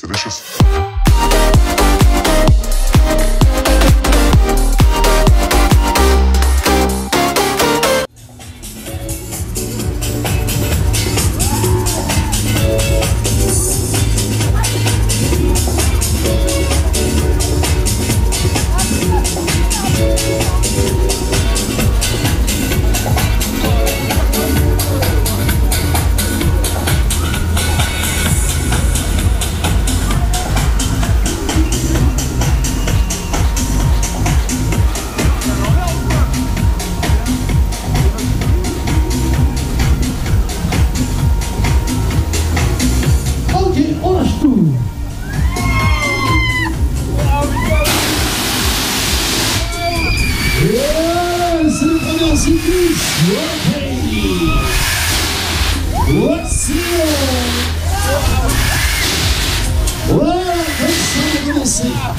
delicious. Let's see it! Wow, let's see it!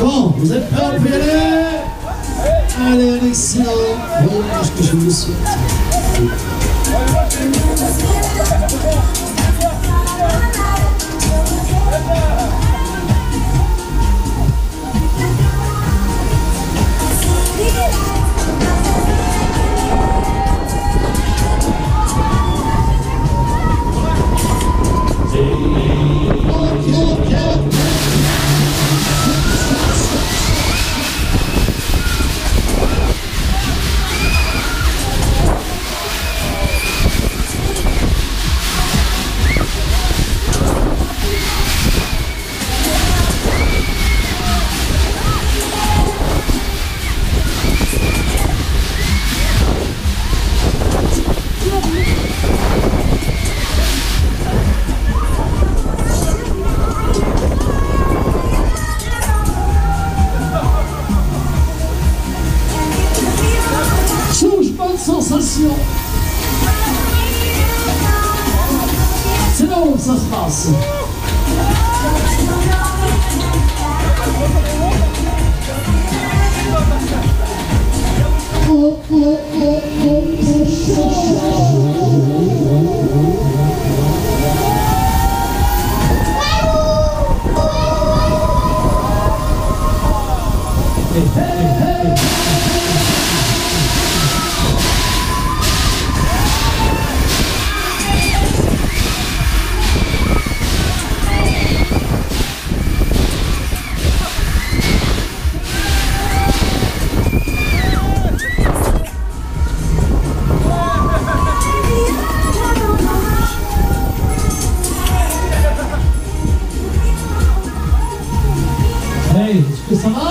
Bon, vous êtes prêts à pédaler? Allez, un excellent voyage que je vous souhaite. C'est là où ça se passe. Est-ce que ça va?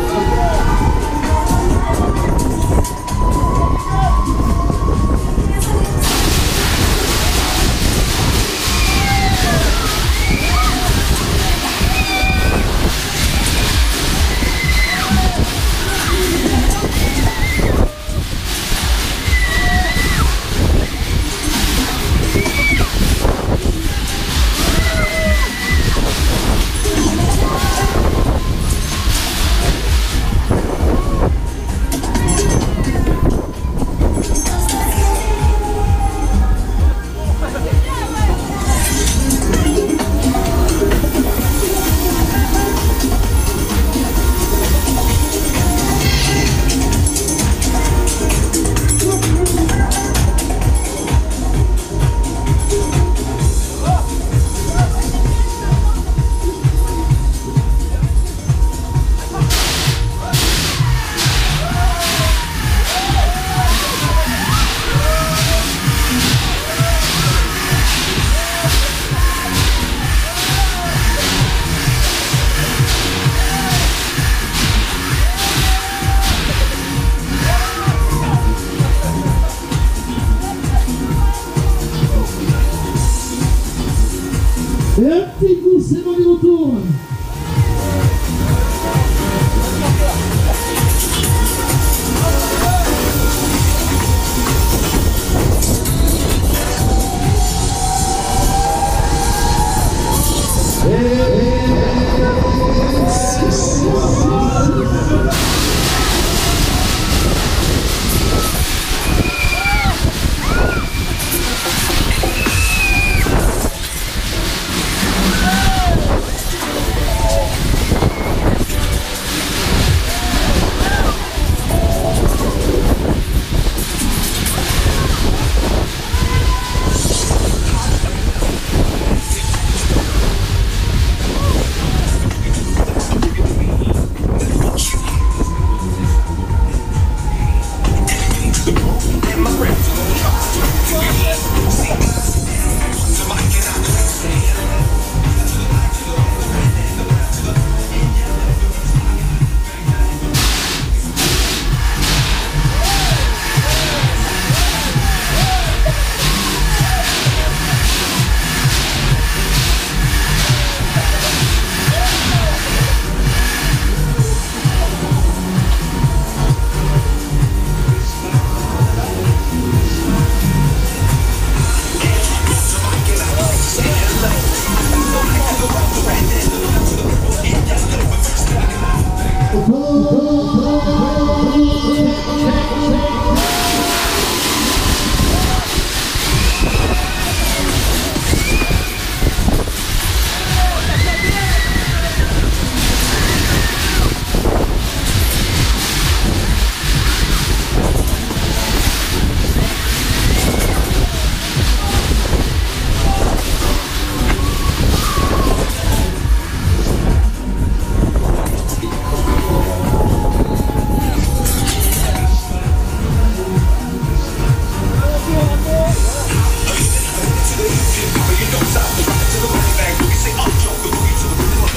un petit coup, c'est bon, on tourne.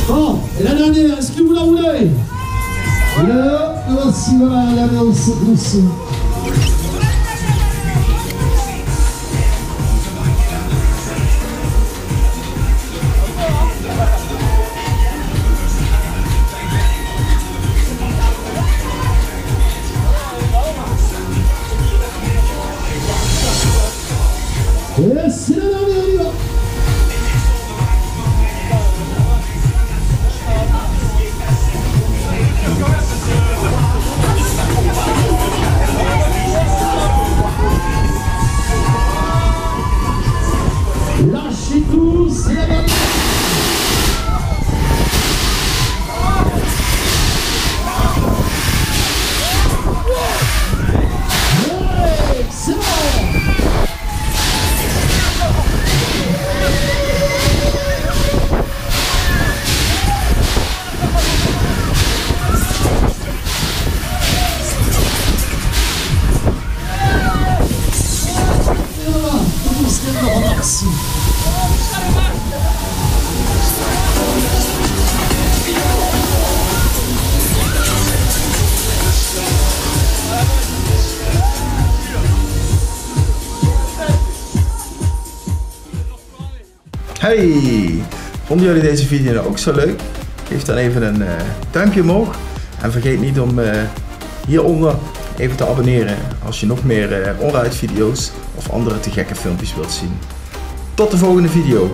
Bon, et la dernière, est-ce que vous la roulez? Là, voici, voilà, la danse douce. Et c'est la dernière, on y va. Lâchez tout, c'est la dernière. Ouais, c'est bon. Hey, vonden jullie deze video nou ook zo leuk? Geef dan even een duimpje omhoog en vergeet niet om hieronder even te abonneren als je nog meer ONRIDE video's of andere te gekke filmpjes wilt zien. Tot de volgende video!